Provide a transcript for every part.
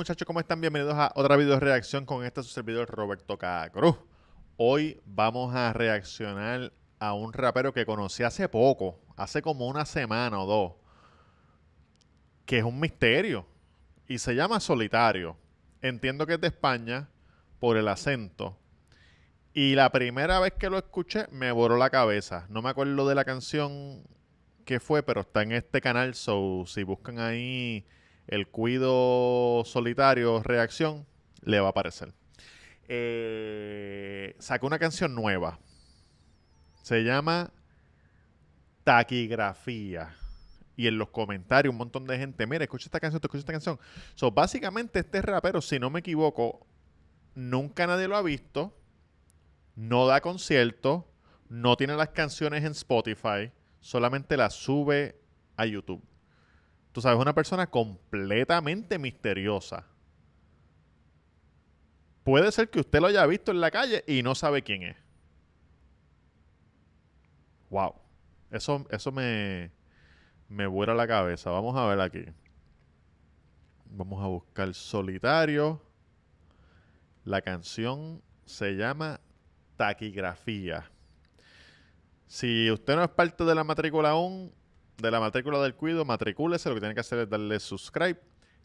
Muchachos, ¿cómo están? Bienvenidos a otra video reacción con este su servidor Roberto Cacruz. Hoy vamos a reaccionar a un rapero que conocí hace poco, hace como una semana o dos, que es un misterio y se llama Solitario. Entiendo que es de España por el acento. Y la primera vez que lo escuché me voló la cabeza. No me acuerdo de la canción que fue, pero está en este canal, so si buscan ahí El Cuido Solitario Reacción, le va a aparecer. Sacó una canción nueva. Se llama Taquigrafía. Y en los comentarios un montón de gente, mira, escucha esta canción, te escucha esta canción. So, básicamente este rapero, si no me equivoco, nunca nadie lo ha visto. No da conciertos. No tiene las canciones en Spotify. Solamente las sube a YouTube. Tú sabes, una persona completamente misteriosa. Puede ser que usted lo haya visto en la calle y no sabe quién es. Wow. Eso me vuela la cabeza. Vamos a ver aquí. Vamos a buscar Solitario. La canción se llama Taquigrafía. Si usted no es parte de la matrícula aún, de la matrícula del Cuido, matricúlese. Lo que tiene que hacer es darle subscribe.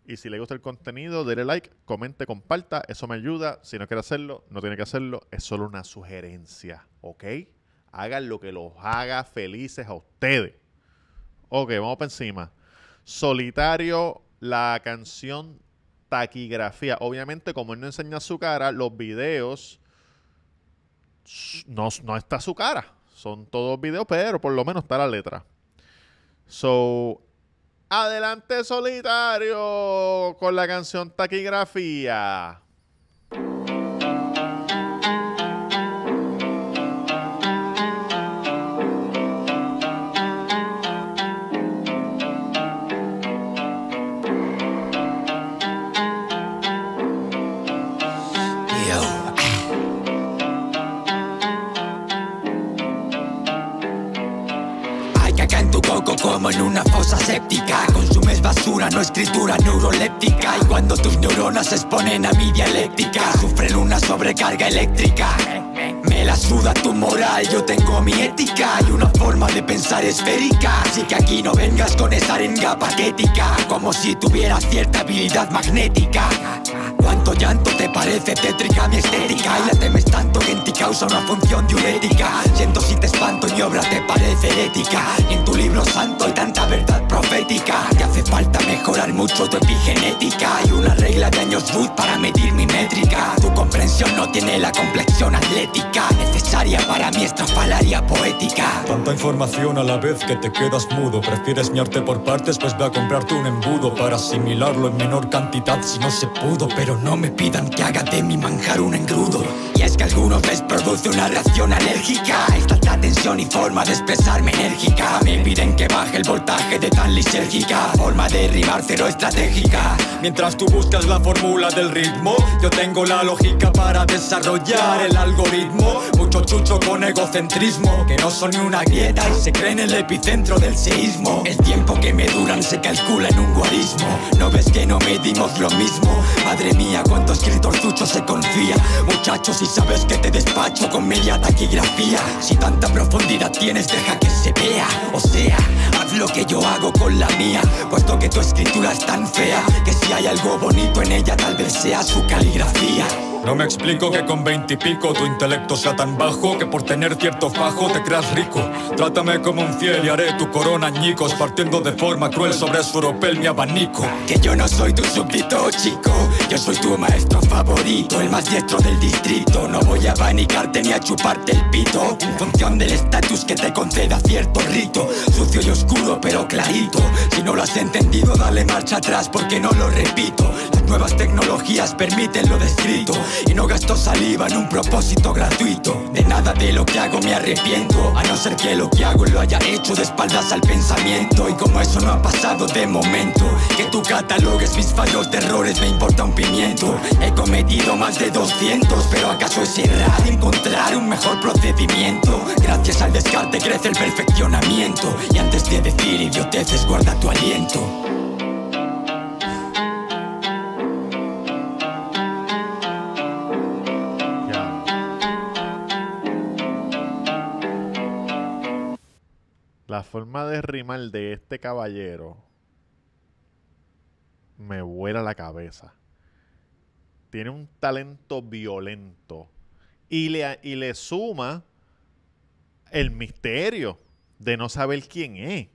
Y si le gusta el contenido, dele like, comente, comparta. Eso me ayuda. Si no quiere hacerlo, no tiene que hacerlo. Es solo una sugerencia. ¿Ok? Hagan lo que los haga felices a ustedes. Ok, vamos para encima. Solitario, la canción Taquigrafía. Obviamente, como él no enseña su cara, los videos no está su cara. Son todos videos, pero por lo menos está la letra. So, adelante Solitario con la canción Taquigrafía. Como en una fosa séptica, consumes basura, no escritura neuroléptica. Y cuando tus neuronas se exponen a mi dialéctica, sufren una sobrecarga eléctrica. Me la suda tu moral, yo tengo mi ética y una forma de pensar esférica. Así que aquí no vengas con esa arenga patética, como si tuvieras cierta habilidad magnética. Cuánto llanto, te parece tétrica mi estética, y la temes tanto que en ti causa una función diurética. Siento si te espanto, mi obra te parece herética, en tu libro santo hay tanta verdad profética. Te hace falta mejorar mucho tu epigenética, hay una regla de años luz para medir mi métrica. Tu comprensión no tiene la complexión atlética necesaria para mi estrafalaria poética. Tanta información a la vez que te quedas mudo, prefieres mi arte por partes, pues ve a comprarte un embudo para asimilarlo en menor cantidad si no se pudo. Pero no me pidan que haga de mi manjar un engrudo. Y es que a algunos les produce una reacción alérgica esta tensión y forma de expresarme enérgica. Me piden que baje el voltaje de tan lisérgica, forma de rimar cero estratégica. Mientras tú buscas la fórmula del ritmo, yo tengo la lógica para desarrollar el algoritmo. Mucho chucho con egocentrismo, que no son ni una grieta y se creen el epicentro del seísmo. El tiempo que me duran se calcula en un guarismo. ¿No ves que no medimos lo mismo? Madre mía, cuánto escritorzucho se confía. Muchacho, si sabes que te despacho con media taquigrafía. Si tanta profundidad tienes, deja que se vea. O sea, haz lo que yo hago con la mía, puesto que tu escritura es tan fea que si hay algo bonito en ella tal vez sea su caligrafía. No me explico que con 20 y pico tu intelecto sea tan bajo que por tener cierto fajo te creas rico. Trátame como un fiel y haré tu corona añicos, partiendo de forma cruel sobre su ropel mi abanico. Que yo no soy tu súbdito, chico, yo soy tu maestro favorito, el más diestro del distrito. No voy a abanicarte ni a chuparte el pito, en función del estatus que te conceda cierto rito. Sucio y oscuro pero clarito, si no lo has entendido dale marcha atrás porque no lo repito. Las nuevas tecnologías permiten lo descrito, y no gasto saliva en un propósito gratuito. De nada de lo que hago me arrepiento, a no ser que lo que hago lo haya hecho de espaldas al pensamiento. Y como eso no ha pasado de momento, que tú catalogues mis fallos de errores me importa un pimiento. He cometido más de 200, pero acaso es errar encontrar un mejor procedimiento. Gracias al descarte crece el perfeccionamiento, y antes de decir idioteces guarda tu aliento. forma de rimar de este caballero me vuela la cabeza. Tiene un talento violento. Y le suma el misterio de no saber quién es.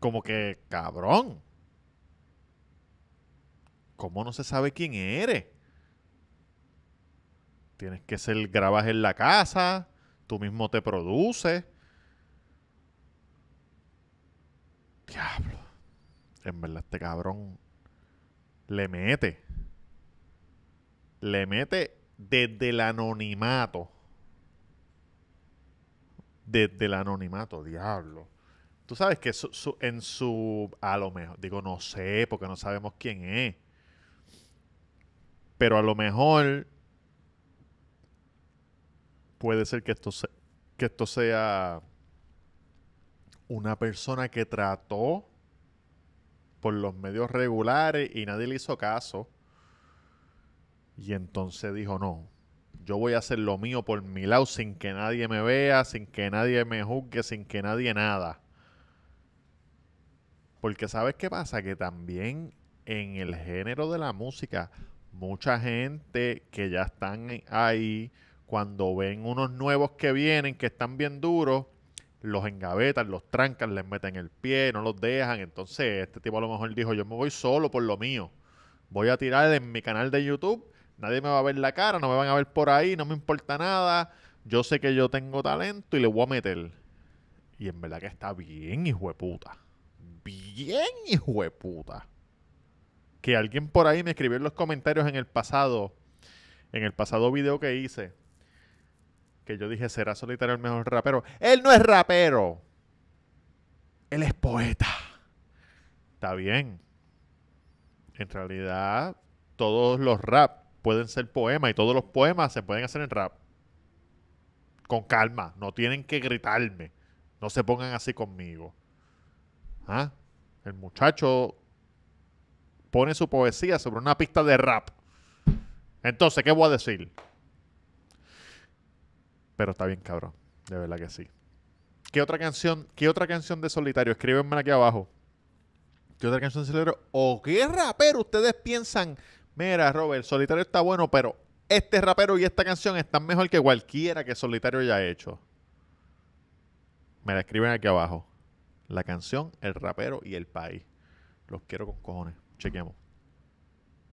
Como que, cabrón, ¿cómo no se sabe quién eres? Tienes que ser, grabas en la casa, tú mismo te produces. Diablo. En verdad, este cabrón le mete. Le mete desde el anonimato. Desde el anonimato, diablo. Tú sabes que a lo mejor, digo, no sé, porque no sabemos quién es. Pero a lo mejor puede ser que esto sea una persona que trató por los medios regulares y nadie le hizo caso. Y entonces dijo, no, yo voy a hacer lo mío por mi lado sin que nadie me vea, sin que nadie me juzgue, sin que nadie nada. Porque ¿sabes qué pasa? Que también en el género de la música, mucha gente que ya están ahí, cuando ven unos nuevos que vienen, que están bien duros, los engavetan, los trancan, les meten el pie, no los dejan. Entonces este tipo a lo mejor dijo, yo me voy solo por lo mío. Voy a tirar en mi canal de YouTube, nadie me va a ver la cara, no me van a ver por ahí, no me importa nada. Yo sé que yo tengo talento y le voy a meter. Y en verdad que está bien hijueputa. Bien hijueputa. Que alguien por ahí me escribió en los comentarios en el pasado video que hice, que yo dije, ¿será Solitario el mejor rapero? Él no es rapero. Él es poeta. Está bien. En realidad, todos los rap pueden ser poemas y todos los poemas se pueden hacer en rap. Con calma. No tienen que gritarme. No se pongan así conmigo. ¿Ah? El muchacho pone su poesía sobre una pista de rap. Entonces, ¿qué voy a decir? Pero está bien, cabrón. De verdad que sí. ¿Qué otra canción de Solitario? Escríbenmela aquí abajo. ¿Qué otra canción de Solitario? ¿O qué rapero ustedes piensan? Mira, Robert, Solitario está bueno, pero este rapero y esta canción están mejor que cualquiera que Solitario haya hecho. Me la escriben aquí abajo. La canción, el rapero y el país. Los quiero con cojones. Chequemos.